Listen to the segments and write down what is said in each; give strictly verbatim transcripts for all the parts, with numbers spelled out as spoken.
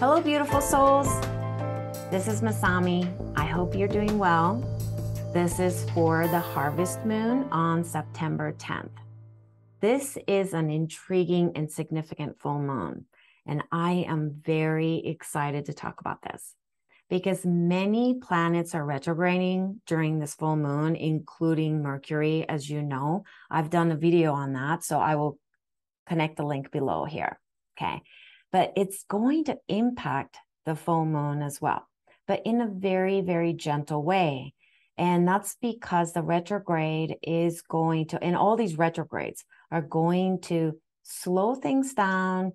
Hello, beautiful souls. This is Masami. I hope you're doing well. This is for the Harvest Moon on September tenth. This is an intriguing and significant full moon, and I am very excited to talk about this because many planets are retrograding during this full moon, including Mercury, as you know. I've done a video on that, so I will connect the link below here, okay? But it's going to impact the full moon as well, but in a very, very gentle way. And that's because the retrograde is going to, and all these retrogrades are going to slow things down.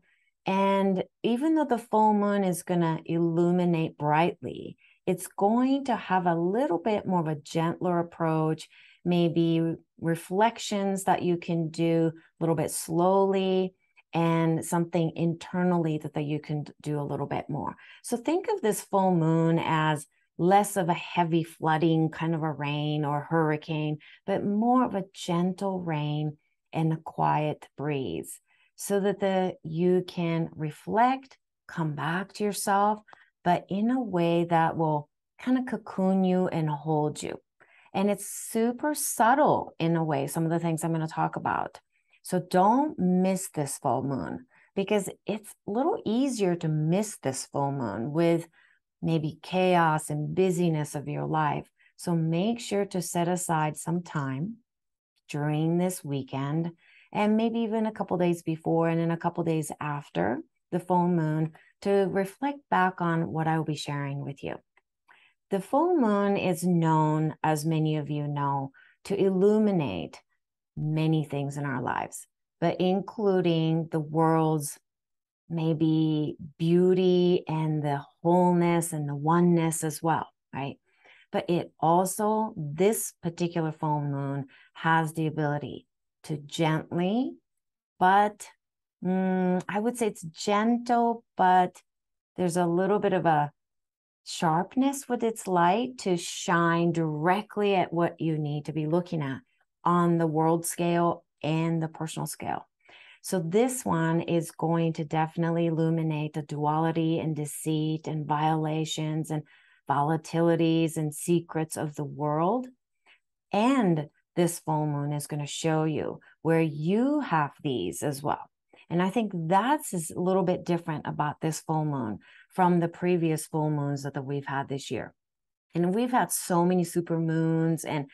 And even though the full moon is going to illuminate brightly, it's going to have a little bit more of a gentler approach, maybe reflections that you can do a little bit slowly, and something internally that, that you can do a little bit more. So think of this full moon as less of a heavy flooding kind of a rain or hurricane, but more of a gentle rain and a quiet breeze so that the, you can reflect, come back to yourself, but in a way that will kind of cocoon you and hold you. And it's super subtle in a way, some of the things I'm going to talk about. So don't miss this full moon, because it's a little easier to miss this full moon with maybe chaos and busyness of your life. So make sure to set aside some time during this weekend, and maybe even a couple days before and in a couple days after the full moon, to reflect back on what I will be sharing with you. The full moon is known, as many of you know, to illuminate many things in our lives, but including the world's maybe beauty and the wholeness and the oneness as well, right? But it also, this particular full moon has the ability to gently, but mm, I would say it's gentle, but there's a little bit of a sharpness with its light to shine directly at what you need to be looking at, on the world scale and the personal scale. So this one is going to definitely illuminate the duality and deceit and violations and volatilities and secrets of the world. And this full moon is going to show you where you have these as well. And I think that's a little bit different about this full moon from the previous full moons that we've had this year. And we've had so many super moons, and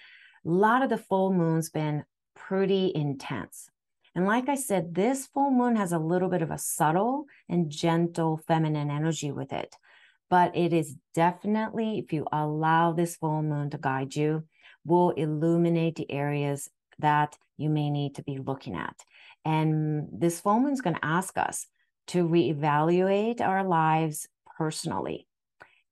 a lot of the full moon's been pretty intense. And like I said, this full moon has a little bit of a subtle and gentle feminine energy with it. But it is definitely, if you allow this full moon to guide you, will illuminate the areas that you may need to be looking at. And this full moon is going to ask us to reevaluate our lives personally.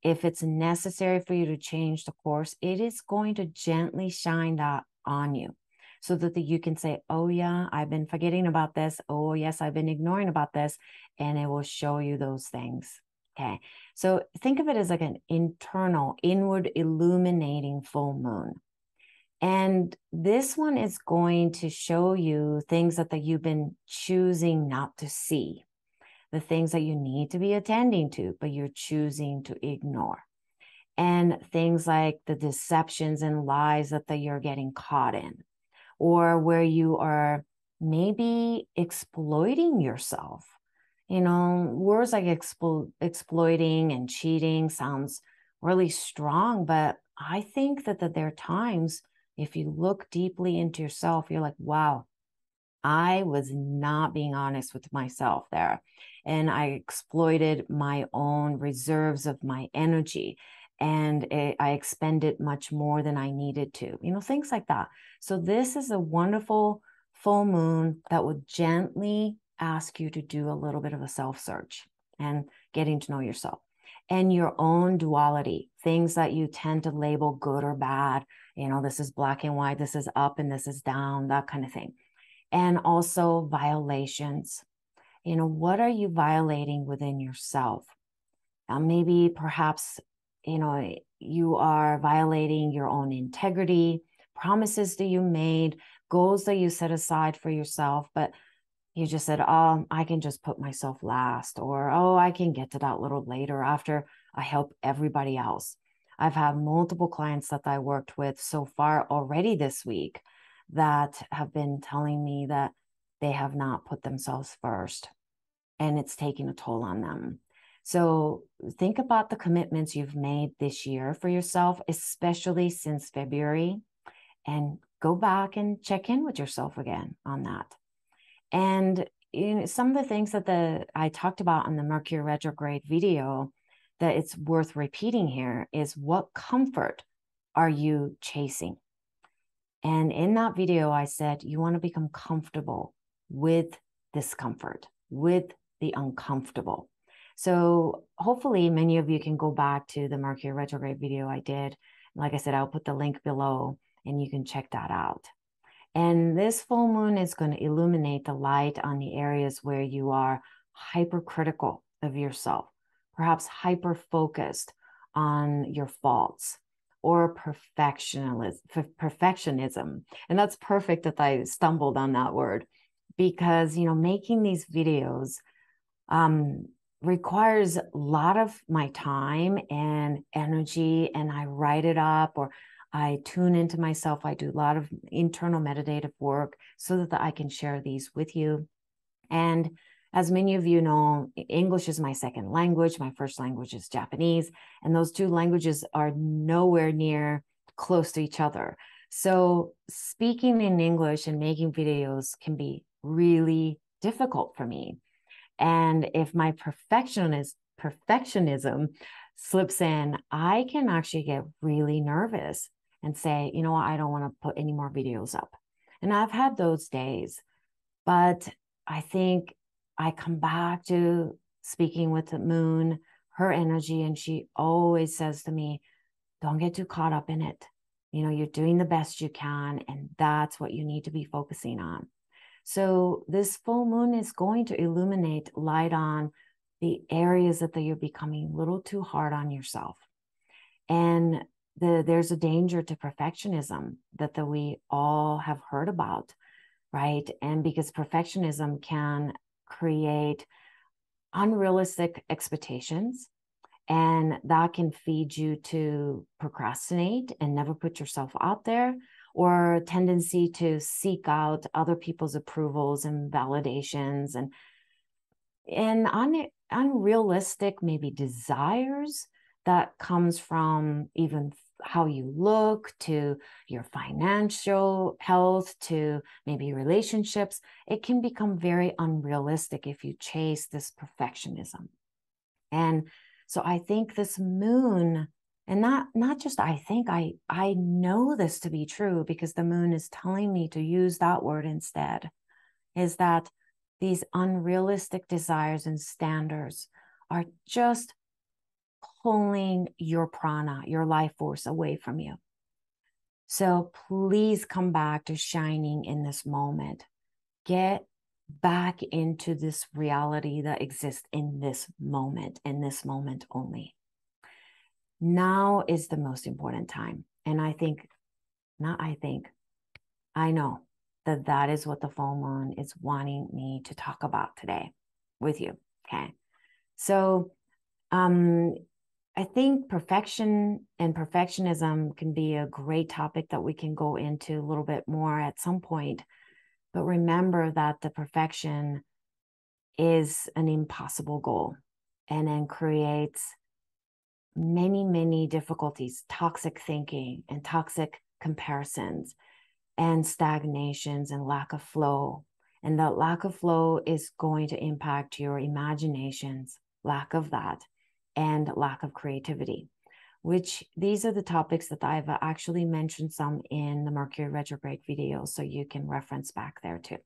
If it's necessary for you to change the course, it is going to gently shine that on you so that the, you can say, oh yeah, I've been forgetting about this. Oh yes, I've been ignoring about this. And it will show you those things, okay? So think of it as like an internal, inward illuminating full moon. And this one is going to show you things that, that you've been choosing not to see, the things that you need to be attending to, but you're choosing to ignore. And things like the deceptions and lies that, that you're getting caught in, or where you are maybe exploiting yourself. You know, words like explo- exploiting and cheating sounds really strong, but I think that, that there are times, if you look deeply into yourself, you're like, wow, I was not being honest with myself there. And I exploited my own reserves of my energy, and it, I expended much more than I needed to, you know, things like that. So this is a wonderful full moon that will gently ask you to do a little bit of a self-search and getting to know yourself and your own duality, things that you tend to label good or bad. You know, this is black and white, this is up and this is down, that kind of thing. And also violations. You know, what are you violating within yourself? Uh, maybe perhaps, you know, you are violating your own integrity, promises that you made, goals that you set aside for yourself, but, you just said, oh, I can just put myself last, or, oh, I can get to that little later after I help everybody else. I've had multiple clients that I worked with so far already this week that have been telling me that they have not put themselves first, and it's taking a toll on them. So think about the commitments you've made this year for yourself, especially since February, and go back and check in with yourself again on that. And you know, some of the things that the I talked about on the Mercury retrograde video that it's worth repeating here is, what comfort are you chasing? And in that video, I said, you want to become comfortable with discomfort, with the uncomfortable. So hopefully many of you can go back to the Mercury retrograde video I did. Like I said, I'll put the link below and you can check that out. And this full moon is going to illuminate the light on the areas where you are hypercritical of yourself, perhaps hyper-focused on your faults or perfectionism, perfectionism. And that's perfect that I stumbled on that word, because, you know, making these videos um, requires a lot of my time and energy, and I write it up or I tune into myself. I do a lot of internal meditative work so that I can share these with you. And as many of you know, English is my second language. My first language is Japanese, and those two languages are nowhere near close to each other. So speaking in English and making videos can be really difficult for me. And if my perfectionism, perfectionism slips in, I can actually get really nervous and say, you know, I don't want to put any more videos up. And I've had those days, but I think I come back to speaking with the moon, her energy, and she always says to me, don't get too caught up in it. You know, you're doing the best you can, and that's what you need to be focusing on. So this full moon is going to illuminate light on the areas that you're becoming a little too hard on yourself. And the, there's a danger to perfectionism that, that we all have heard about, right? And because perfectionism can create unrealistic expectations, and that can feed you to procrastinate and never put yourself out there, or a tendency to seek out other people's approvals and validations, and and un, unrealistic maybe desires that comes from even how you look, to your financial health, to maybe relationships. It can become very unrealistic if you chase this perfectionism. And so I think this moon, and not, not just I think, I, I know this to be true because the moon is telling me to use that word instead, is that these unrealistic desires and standards are just pulling your prana, your life force, away from you. So please come back to shining in this moment. Get back into this reality that exists in this moment, in this moment only. Now is the most important time. And I think, not I think, I know that that is what the full moon is wanting me to talk about today with you. Okay. So um, I think perfection and perfectionism can be a great topic that we can go into a little bit more at some point. But remember that the perfection is an impossible goal, and then creates many, many difficulties, toxic thinking and toxic comparisons and stagnations and lack of flow. And that lack of flow is going to impact your imaginations, lack of that, and lack of creativity, which these are the topics that I've actually mentioned some in the Mercury retrograde video, so you can reference back there too.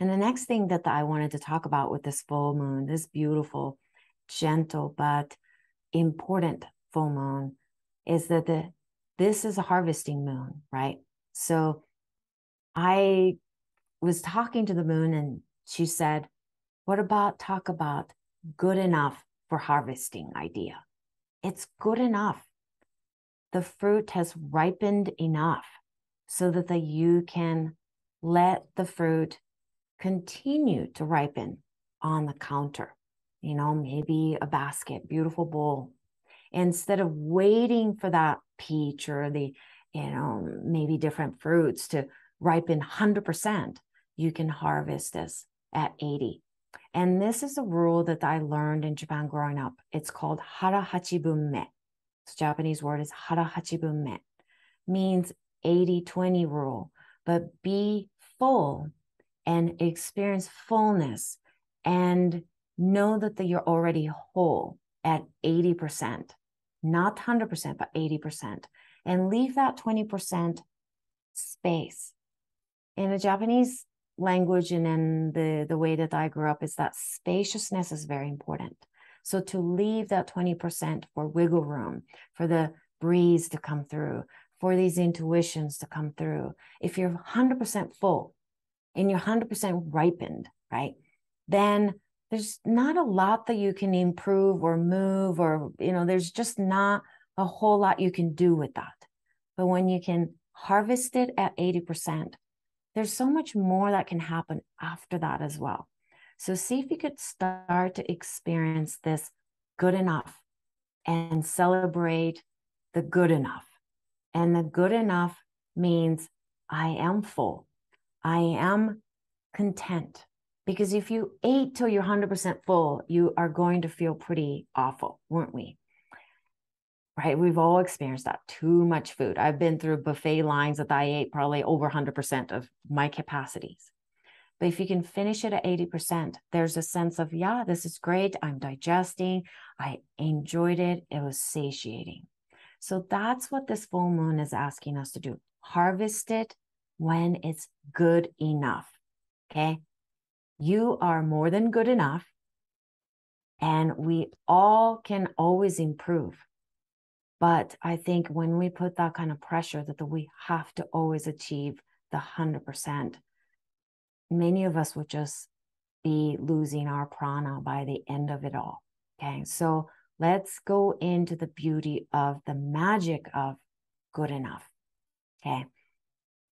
And the next thing that I wanted to talk about with this full moon, this beautiful, gentle, but important full moon, is that the, this is a harvesting moon, right? So I was talking to the moon and she said, what about talk about good enough for harvesting idea? It's good enough. The fruit has ripened enough so that the, you can let the fruit continue to ripen on the counter. You know, maybe a basket, beautiful bowl. Instead of waiting for that peach or the, you know, maybe different fruits to ripen one hundred percent, you can harvest this at eighty. And this is a rule that I learned in Japan growing up. It's called harahachibunme. The Japanese word is harahachibunme. Means eighty twenty rule, but be full and experience fullness and know that the, you're already whole at eighty percent, not one hundred percent, but eighty percent, and leave that twenty percent space. In the Japanese language and in the, the way that I grew up is that spaciousness is very important. So to leave that twenty percent for wiggle room, for the breeze to come through, for these intuitions to come through. If you're one hundred percent full and you're one hundred percent ripened, right, then there's not a lot that you can improve or move or, you know, there's just not a whole lot you can do with that. But when you can harvest it at eighty percent, there's so much more that can happen after that as well. So see if you could start to experience this good enough and celebrate the good enough. And the good enough means I am full. I am content. Because if you ate till you're one hundred percent full, you are going to feel pretty awful, weren't we? Right? We've all experienced that. Too much food. I've been through buffet lines that I ate probably over one hundred percent of my capacities. But if you can finish it at eighty percent, there's a sense of, yeah, this is great. I'm digesting. I enjoyed it. It was satiating. So that's what this full moon is asking us to do. Harvest it when it's good enough, okay? You are more than good enough, and we all can always improve. But I think when we put that kind of pressure that we have to always achieve the one hundred percent, many of us would just be losing our prana by the end of it all, okay? So let's go into the beauty of the magic of good enough, okay?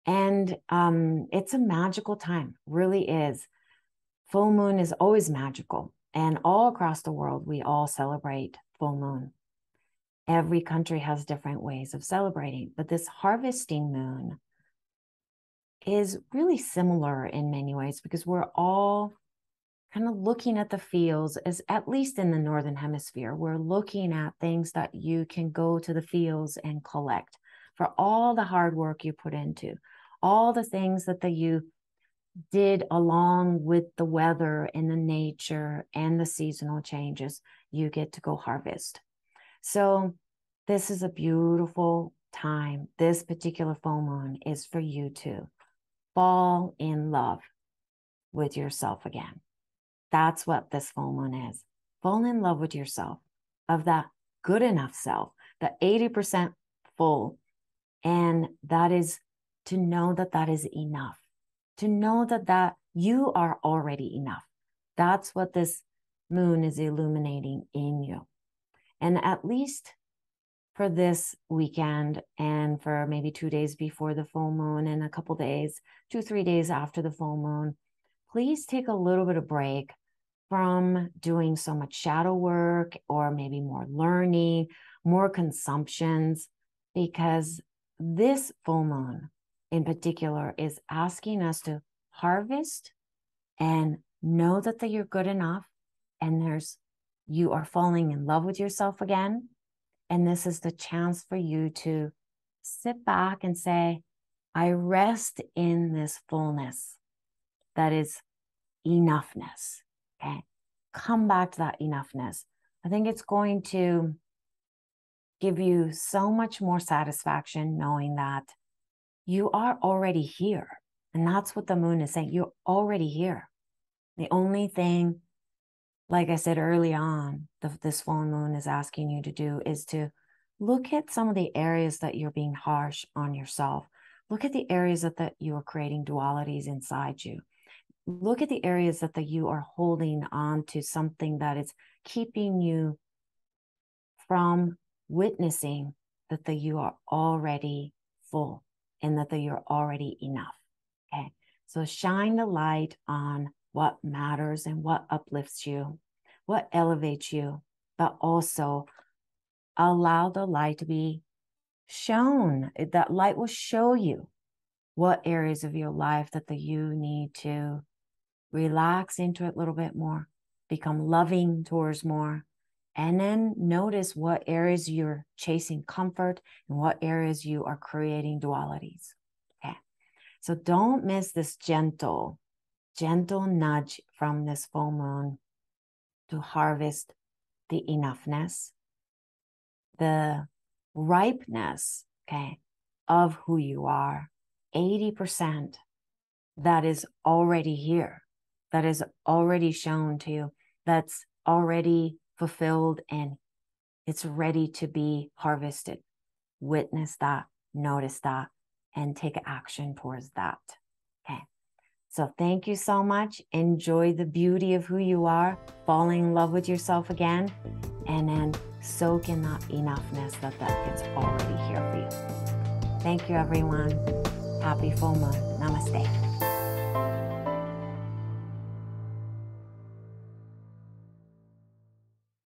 And um, it's a magical time, really is. Full moon is always magical. And all across the world, we all celebrate full moon. Every country has different ways of celebrating. But this harvesting moon is really similar in many ways because we're all kind of looking at the fields, as at least in the Northern Hemisphere, we're looking at things that you can go to the fields and collect for all the hard work you put into, all the things that the, you did along with the weather and the nature and the seasonal changes, you get to go harvest. So this is a beautiful time. This particular full moon is for you to fall in love with yourself again. That's what this full moon is. Fall in love with yourself, of that good enough self, the eighty percent full. And that is to know that that is enough, to know that, that you are already enough. That's what this moon is illuminating in you. And at least for this weekend and for maybe two days before the full moon and a couple days, two, three days after the full moon, please take a little bit of break from doing so much shadow work or maybe more learning, more consumptions, because this full moon in particular is asking us to harvest and know that, that you're good enough and there's you are falling in love with yourself again. And this is the chance for you to sit back and say, I rest in this fullness that is enoughness, okay? Come back to that enoughness. I think it's going to give you so much more satisfaction knowing that you are already here. And that's what the moon is saying. You're already here. The only thing, like I said early on, the, this full moon is asking you to do is to look at some of the areas that you're being harsh on yourself. Look at the areas that, that you are creating dualities inside you. Look at the areas that, that you are holding on to something that is keeping you from witnessing that, that you are already full and that, that you're already enough. Okay. So shine the light on what matters and what uplifts you, what elevates you, but also allow the light to be shown. That light will show you what areas of your life that the, you need to relax into it a little bit more, become loving towards more, and then notice what areas you're chasing comfort and what areas you are creating dualities. Okay. So don't miss this gentle, gentle nudge from this full moon to harvest the enoughness, the ripeness, okay, of who you are. eighty percent that is already here, that is already shown to you, that's already fulfilled, and it's ready to be harvested. Witness that, notice that, and take action towards that. Okay. So thank you so much. Enjoy the beauty of who you are, fall in love with yourself again, and then soak in that enoughness that that is already here for you. Thank you, everyone. Happy full moon. Namaste.